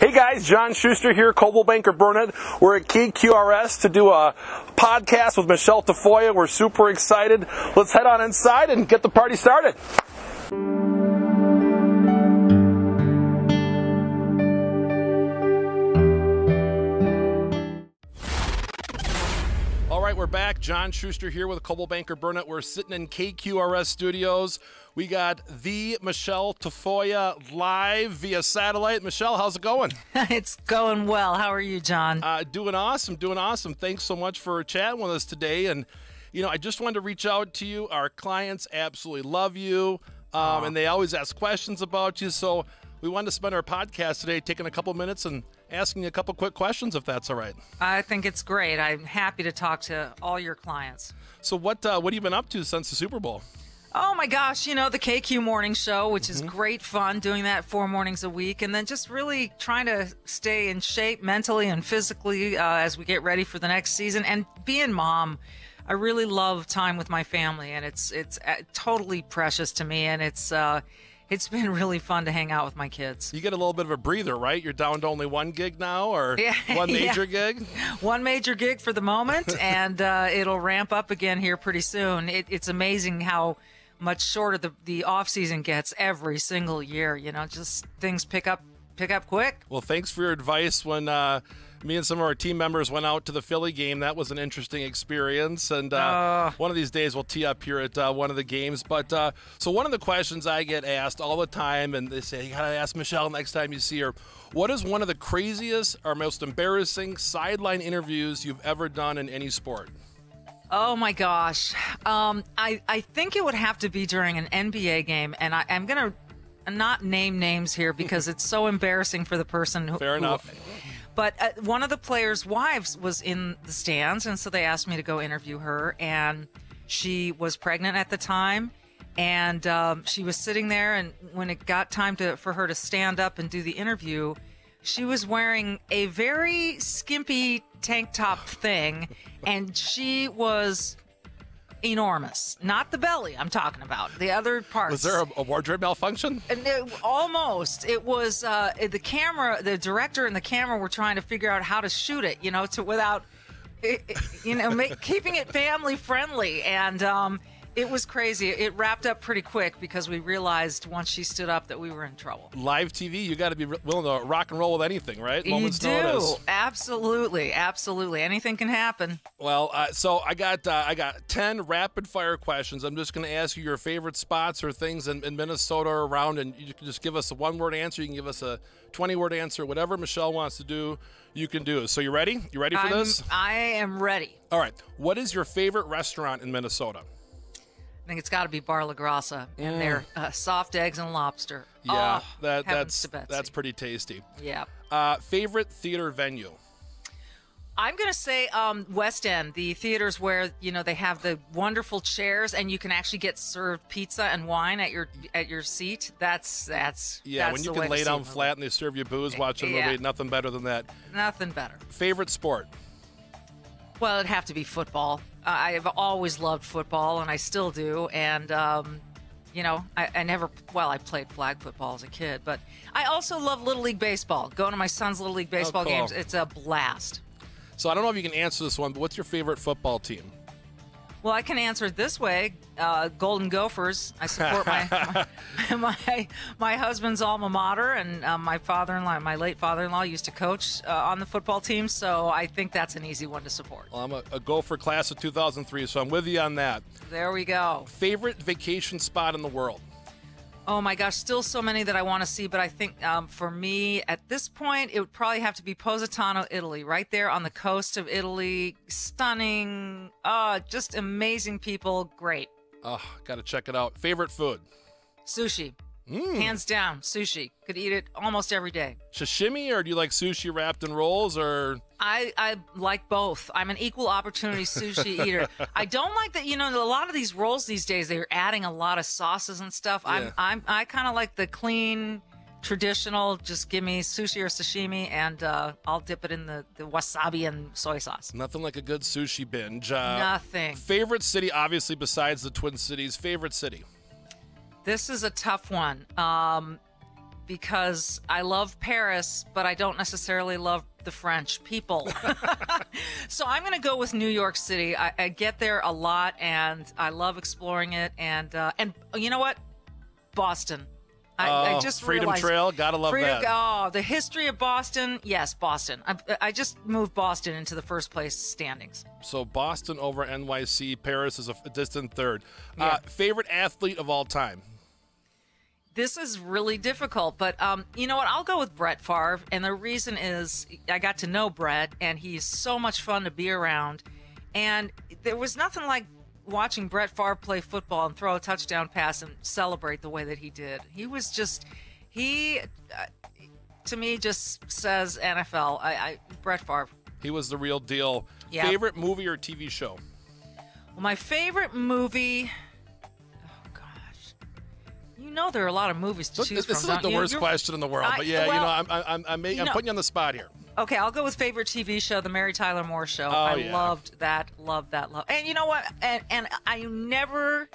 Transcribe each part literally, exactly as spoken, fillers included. Hey guys, John Schuster here, Coldwell Banker Burnet. We're at K Q R S to do a podcast with Michele Tafoya. We're super excited. Let's head on inside and get the party started. All right, we're back. John Schuster here with Coldwell Banker Burnet. We're sitting in K Q R S studios. We got the Michele Tafoya live via satellite. Michele, how's it going? It's going well. How are you, John? Uh, doing awesome, doing awesome. Thanks so much for chatting with us today. And, you know, I just wanted to reach out to you. Our clients absolutely love you, um, and they always ask questions about you. So we wanted to spend our podcast today taking a couple minutes and asking you a couple quick questions, if that's all right. I think it's great. I'm happy to talk to all your clients. So what, uh, what have you been up to since the Super Bowl? Oh my gosh, you know, the K Q morning show, which mm-hmm. is great fun, doing that four mornings a week, and then just really trying to stay in shape mentally and physically uh, as we get ready for the next season. And being mom, I really love time with my family, and it's it's uh, totally precious to me, and it's uh, it's been really fun to hang out with my kids. You get a little bit of a breather, right? You're down to only one gig now, or yeah, one major yeah. gig? One major gig for the moment, and uh, it'll ramp up again here pretty soon. It, it's amazing how much shorter the, the off-season gets every single year. You know, just things pick up pick up quick. Well, thanks for your advice. When uh, me and some of our team members went out to the Philly game, that was an interesting experience. And uh, uh, one of these days we'll tee up here at uh, one of the games. But uh, so one of the questions I get asked all the time, and they say, you gotta ask Michele next time you see her, what is one of the craziest or most embarrassing sideline interviews you've ever done in any sport? Oh my gosh. Um, I, I think it would have to be during an N B A game, and I, I'm going to not name names here because it's so embarrassing for the person who. Fair enough. Who, but uh, one of the players' wives was in the stands, and so they asked me to go interview her, and she was pregnant at the time, and um, she was sitting there, and when it got time to for her to stand up and do the interview, she was wearing a very skimpy tank top thing, and she was enormous. Not the belly I'm talking about, the other parts. Was there a, a wardrobe malfunction? And it, almost. It was uh, the camera, the director and the camera were trying to figure out how to shoot it, you know, to without, it, it, you know, make, keeping it family friendly. And um, it was crazy. It wrapped up pretty quick because we realized once she stood up that we were in trouble. Live T V, you got to be willing to rock and roll with anything, right? Moments you do. Notice. Absolutely, absolutely. Anything can happen. Well, uh, so I got uh, I got ten rapid fire questions. I'm just going to ask you your favorite spots or things in, in Minnesota or around, and you can just give us a one word answer. You can give us a twenty word answer. Whatever Michele wants to do, you can do. So you ready? You ready for I'm, this? I am ready. All right. What is your favorite restaurant in Minnesota? I think it's got to be Bar Lagrassa and mm. their uh, soft eggs and lobster. Yeah, oh, that, that's that's pretty tasty. Yeah. Uh, favorite theater venue? I'm going to say um, West End, the theaters where, you know, they have the wonderful chairs and you can actually get served pizza and wine at your at your seat. That's that's yeah. That's when you can lay down flat and they serve you booze, watch a yeah. movie. Nothing better than that. Nothing better. Favorite sport? Well, it'd have to be football. Uh, I have always loved football, and I still do. And, um, you know, I, I never, well, I played flag football as a kid, but I also love Little League Baseball. Going to my son's Little League Baseball oh, cool. games, it's a blast. So I don't know if you can answer this one, but what's your favorite football team? Well, I can answer it this way. Uh, Golden Gophers. I support my, my, my my husband's alma mater, and uh, my father-in-law, my late father-in-law, used to coach uh, on the football team, so I think that's an easy one to support. Well, I'm a, a Gopher class of two thousand three, so I'm with you on that. There we go. Favorite vacation spot in the world? Oh, my gosh, still so many that I want to see, but I think um, for me at this point, it would probably have to be Positano, Italy, right there on the coast of Italy. Stunning, uh, just amazing people, great. Oh, got to check it out. Favorite food? Sushi. Mm. Hands down, sushi. Could eat it almost every day. Sashimi, or do you like sushi wrapped in rolls, or...? I, I like both. I'm an equal opportunity sushi eater. I don't like that, you know, a lot of these rolls these days, they're adding a lot of sauces and stuff. Yeah. I'm, I'm, I kind of like the clean, traditional, just give me sushi or sashimi, and uh, I'll dip it in the, the wasabi and soy sauce. Nothing like a good sushi binge. Uh, Nothing. Favorite city, obviously, besides the Twin Cities, favorite city? This is a tough one. Um, because I love Paris, but I don't necessarily love the French people. So I'm going to go with New York City. I, I get there a lot, and I love exploring it. And uh, and you know what? Boston. I, oh, I just Freedom realized, Trail, gotta love freedom, that. Oh, the history of Boston. Yes, Boston. I, I just moved Boston into the first place standings. So Boston over N Y C, Paris is a distant third. Yeah. Uh, favorite athlete of all time? This is really difficult, but um, you know what? I'll go with Brett Favre, and the reason is I got to know Brett, and he's so much fun to be around, and there was nothing like watching Brett Favre play football and throw a touchdown pass and celebrate the way that he did. He was just, he, uh, to me, just says N F L. I, I Brett Favre. He was the real deal. Yeah. Favorite movie or T V show? Well, my favorite movie, oh gosh. You know there are a lot of movies to Look, choose this from. This is like the you? worst You're, question in the world, I, but yeah, well, you know, I'm, I'm, I'm, I'm, you I'm know, putting you on the spot here. Okay, I'll go with favorite T V show, the Mary Tyler Moore Show. Oh, I yeah. loved that, loved that, loved. And you know what? And, and I never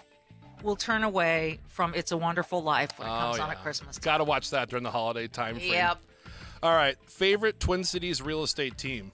will turn away from It's a Wonderful Life when it comes oh, yeah. on at Christmas time. Got to watch that during the holiday time frame. Yep. All right, favorite Twin Cities real estate team?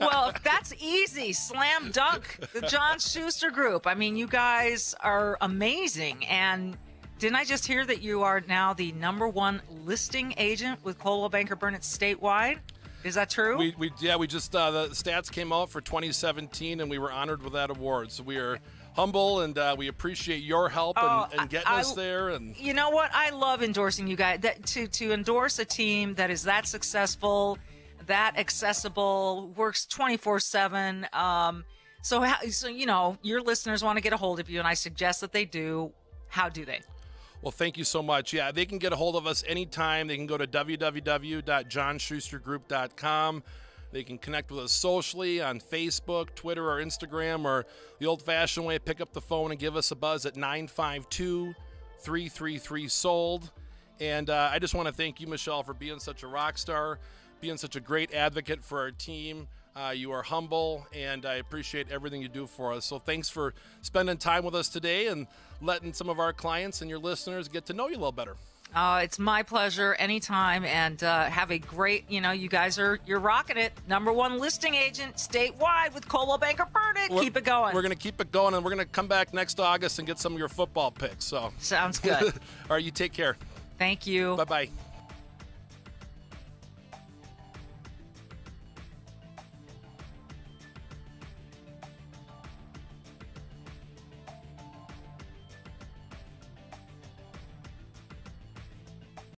Well, that's easy. Slam dunk, the John Schuster Group. I mean, you guys are amazing, and didn't I just hear that you are now the number one listing agent with Coldwell Banker Burnet statewide? Is that true? We, we yeah, we just uh, the stats came out for twenty seventeen, and we were honored with that award. So we are humble, and uh, we appreciate your help oh, and, and getting I, us there. And you know what? I love endorsing you guys. That, to to endorse a team that is that successful, that accessible, works twenty-four seven. Um, so how, so you know your listeners want to get a hold of you, and I suggest that they do. How do they? Well, thank you so much. Yeah, they can get a hold of us anytime. They can go to w w w dot john schuster group dot com. They can connect with us socially on Facebook, Twitter, or Instagram, or the old-fashioned way, pick up the phone and give us a buzz at nine five two, three three three, sold. And uh, I just want to thank you, Michele, for being such a rock star, being such a great advocate for our team. Uh, you are humble, and I appreciate everything you do for us. So thanks for spending time with us today and letting some of our clients and your listeners get to know you a little better. Uh, it's my pleasure anytime, and uh, have a great, you know, you guys are, you're rocking it. Number one listing agent statewide with Coldwell Banker Burnet. We're, keep it going. We're going to keep it going, and we're going to come back next August and get some of your football picks. So sounds good. All right, you take care. Thank you. Bye-bye.